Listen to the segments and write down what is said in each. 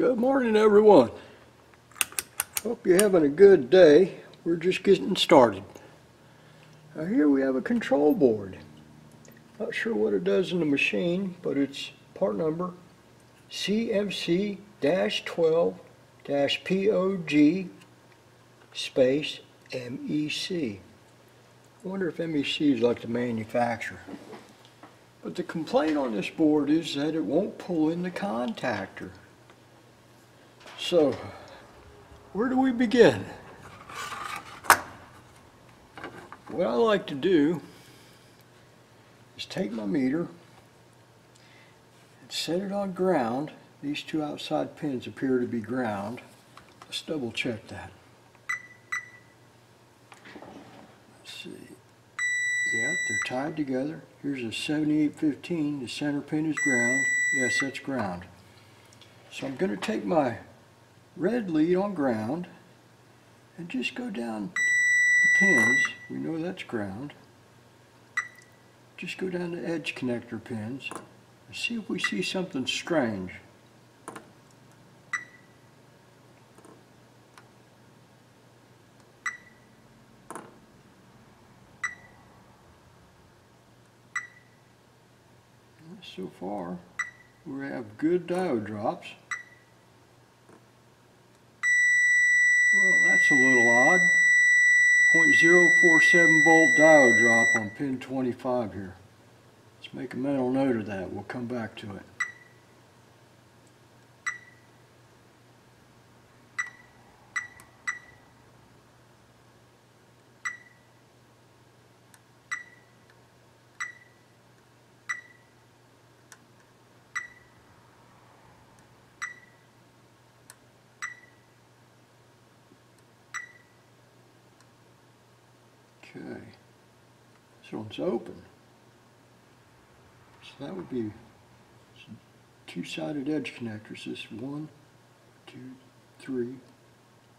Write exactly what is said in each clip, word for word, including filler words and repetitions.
Good morning, everyone. Hope you're having a good day. We're just getting started. Now here we have a control board. Not sure what it does in the machine, but it's part number C M C twelve P O G space M E C. I wonder if M E C is like the manufacturer. But the complaint on this board is that it won't pull in the contactor. So, where do we begin? What I like to do is take my meter and set it on ground. These two outside pins appear to be ground. Let's double check that. Let's see. Yeah, they're tied together. Here's a seventy-eight fifteen. The center pin is ground. Yes, that's ground. So I'm going to take my red lead on ground and just go down the pins. We know that's ground. Just go down the edge connector pins and see if we see something strange. So far we have good diode drops. Well, that's a little odd. zero point zero four seven volt diode drop on pin twenty-five here. Let's make a mental note of that. We'll come back to it. Okay, this one's open, so that would be two-sided edge connectors. This one, two, three,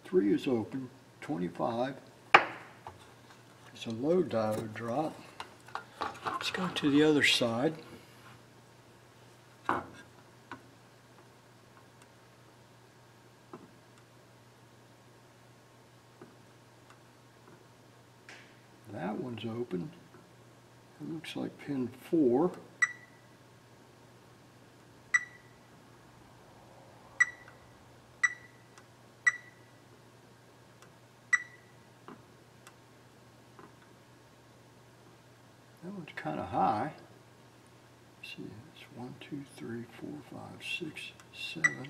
three is open, twenty-five, it's a low diode drop. Let's go to the other side. That one's open. It looks like pin four. That one's kind of high. Let's see, it's one, two, three, four, five, six, seven,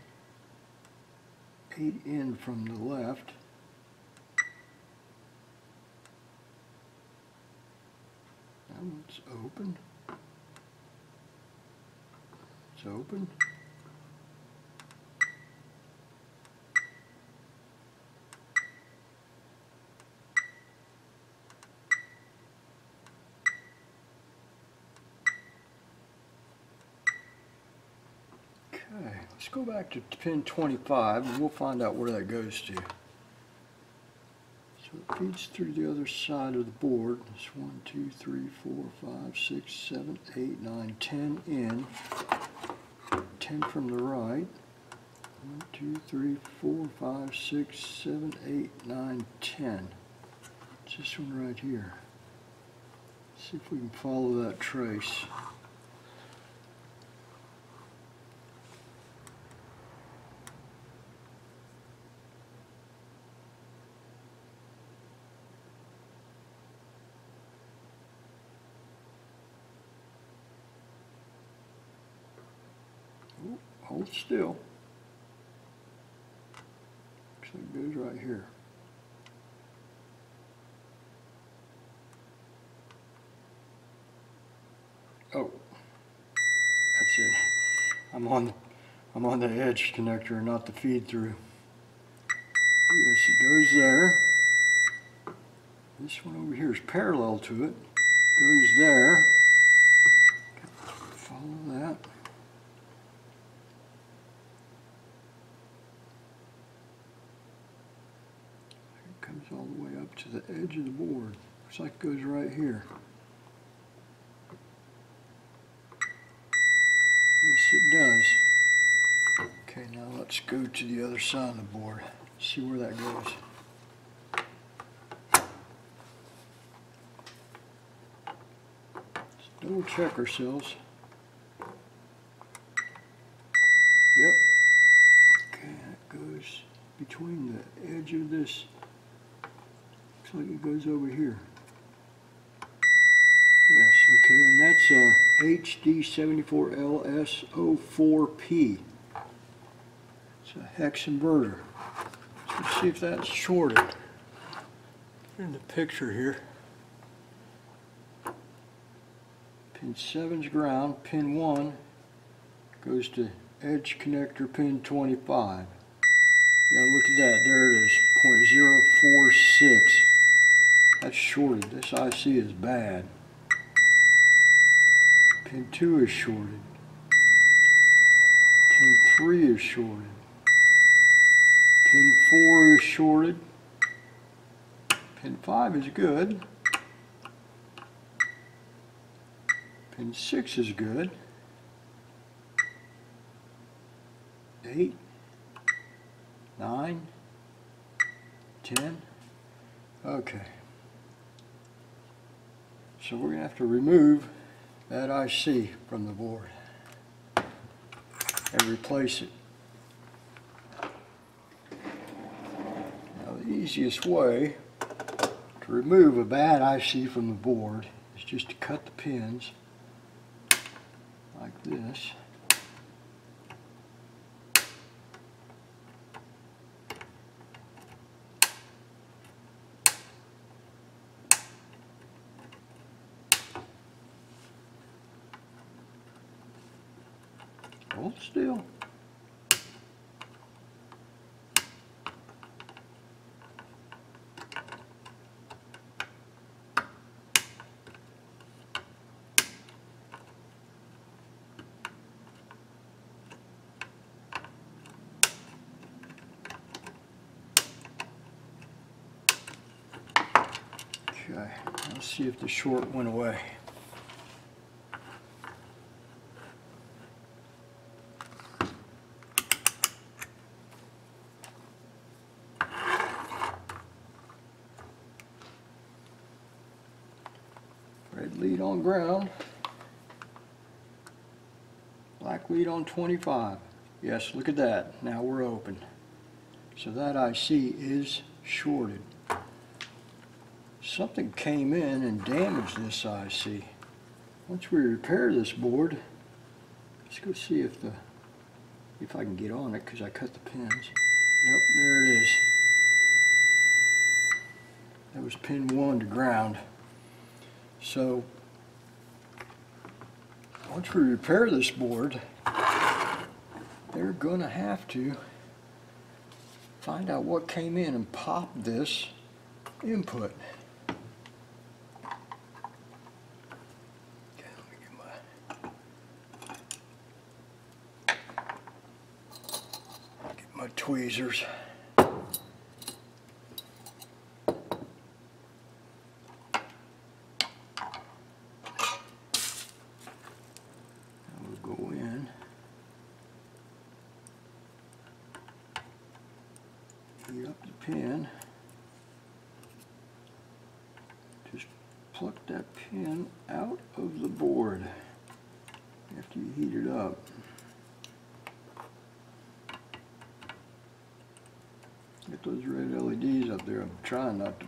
eight in from the left. It's open. It's open. Okay, let's go back to pin twenty-five and we'll find out where that goes to. It feeds through the other side of the board. It's one, two, three, four, five, six, seven, eight, nine, ten in. ten from the right. one, two, three, four, five, six, seven, eight, nine, ten. It's this one right here. See if we can follow that trace. Hold still. Looks like it goes right here. Oh, that's it. I'm on, I'm on the edge connector, and not the feed through. Yes, it goes there. This one over here is parallel to it. Goes there. Follow that. All the way up to the edge of the board. Looks like it goes right here. Yes, it does. Okay, now let's go to the other side of the board, see where that goes. Let's double check ourselves. Yep. Okay, that goes between the edge of this. Looks like it goes over here. Yes, okay, and that's a H D seven four L S zero four P. It's a hex inverter. Let's see if that's shorted. In the picture here. Pin seven's ground, pin one goes to edge connector pin twenty-five. Yeah, look at that, there it is, point zero four six. That's shorted. This I C is bad. Pin two is shorted. Pin three is shorted. Pin four is shorted. Pin five is good. Pin six is good. Eight, nine, ten. Okay. So we're gonna have to remove that I C from the board and replace it. Now the easiest way to remove a bad I C from the board is just to cut the pins like this. Hold still. Okay, let's see if the short went away. Red lead on ground, black lead on twenty-five. Yes, look at that. Now we're open. So that I C is shorted. Something came in and damaged this I C. Once we repair this board, let's go see if the if I can get on it, because I cut the pins. Yep, there it is. That was pin one to ground. So, once we repair this board, they're going to have to find out what came in and pop this input. Okay, let me get my, get my tweezers. Up the pin, just pluck that pin out of the board after you heat it up. Get those red L E Ds up there. I'm trying not to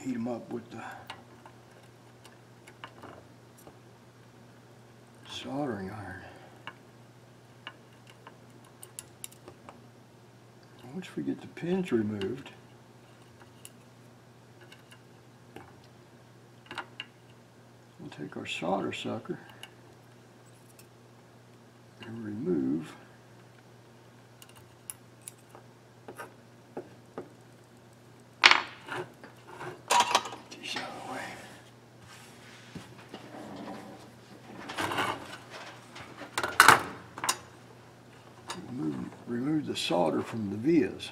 heat them up with the soldering iron. Once we get the pins removed, we'll take our solder sucker and remove these out of the way. Remove them. Remove the solder from the vias.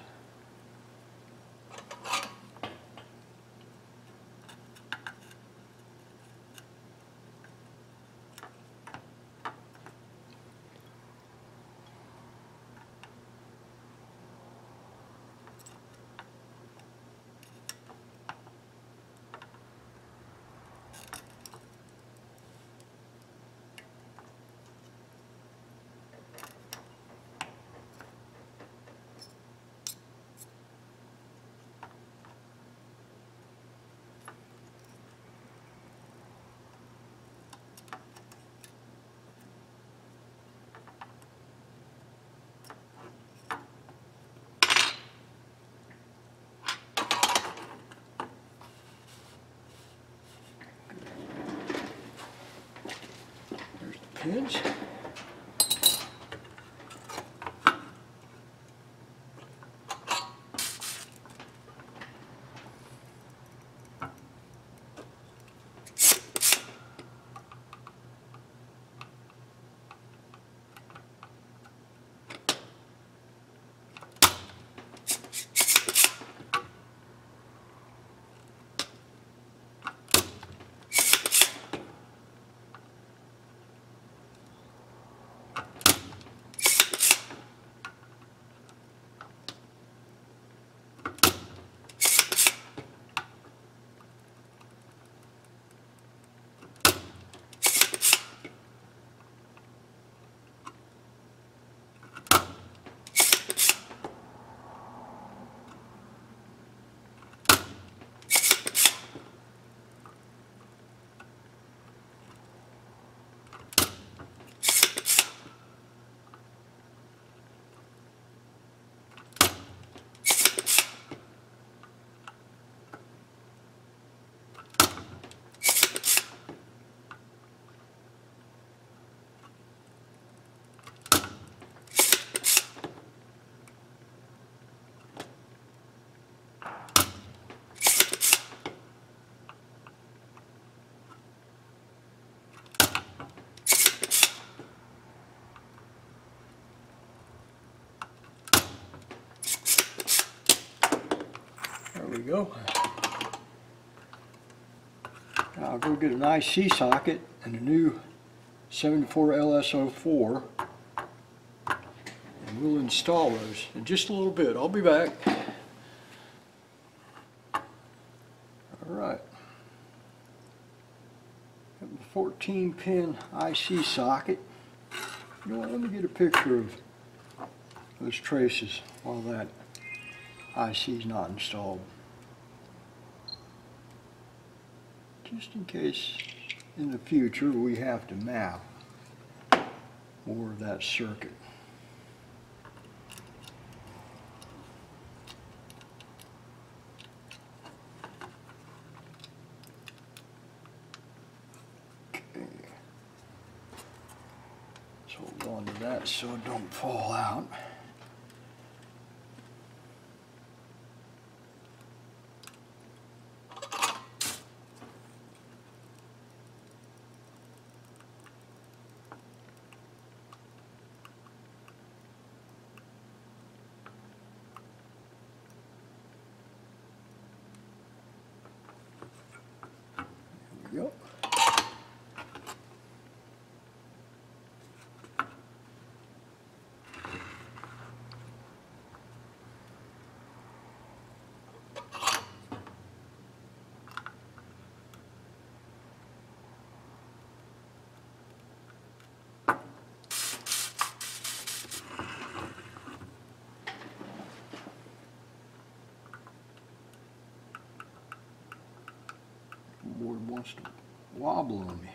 package. Go. I'll go get an I C socket and a new seventy-four L S oh four, and we'll install those in just a little bit. I'll be back. Alright, have a fourteen pin I C socket. You know what, let me get a picture of those traces while that I C is not installed, just in case in the future we have to map more of that circuit. Okay. Let's hold on to that so it don't fall out. Yep. Board wants to wobble on me.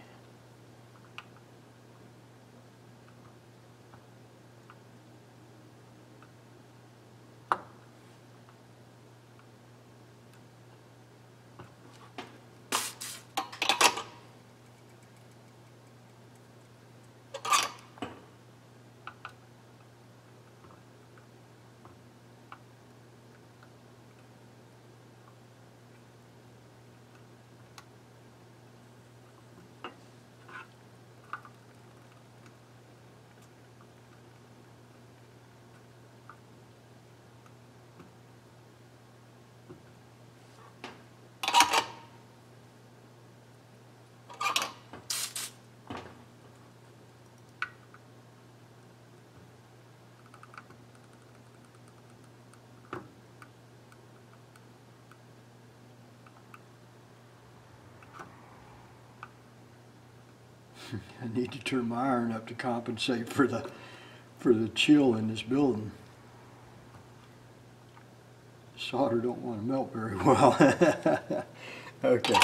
I need to turn my iron up to compensate for the for the chill in this building. Solder don't want to melt very well. Okay,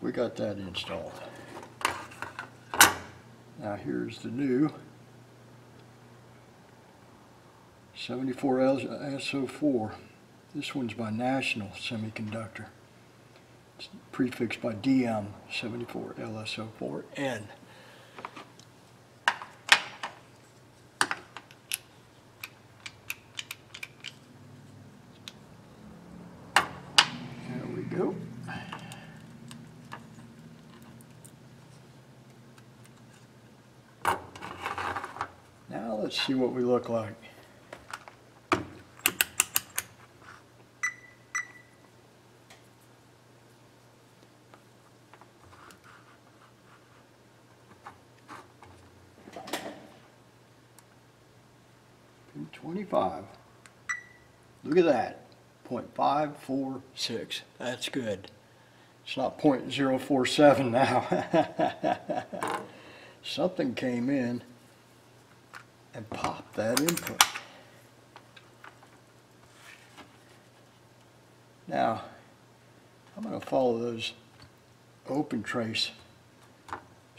we got that installed. Now here's the new seventy-four L S oh four. This one's by National Semiconductor. It's prefixed by D M seventy-four L S oh four N. Let's see what we look like. twenty-five. Look at that. point five four six. That's good. It's not point zero four seven now. Something came in and popped that input. Now, I'm going to follow those open trace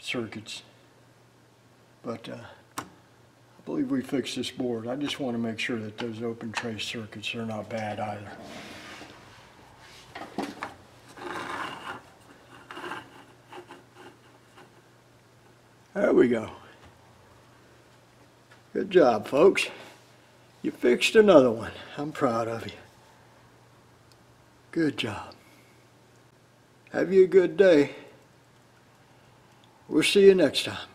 circuits, but uh, I believe we fixed this board. I just want to make sure that those open trace circuits are not bad either. There we go. Good job, folks. You fixed another one. I'm proud of you. Good job. Have you a good day. We'll see you next time.